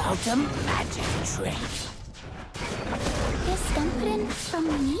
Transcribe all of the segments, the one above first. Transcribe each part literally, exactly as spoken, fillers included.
about a magic trick. Is something from me?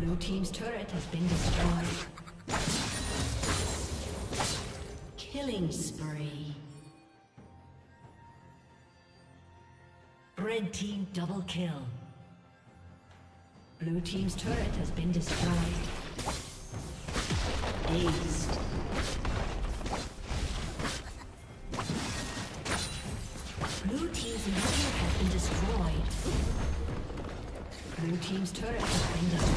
Blue team's turret has been destroyed. Killing spree. Red team double kill. Blue team's turret has been destroyed. Aced. Blue team's inhibitor has been destroyed. Blue team's turret has been destroyed.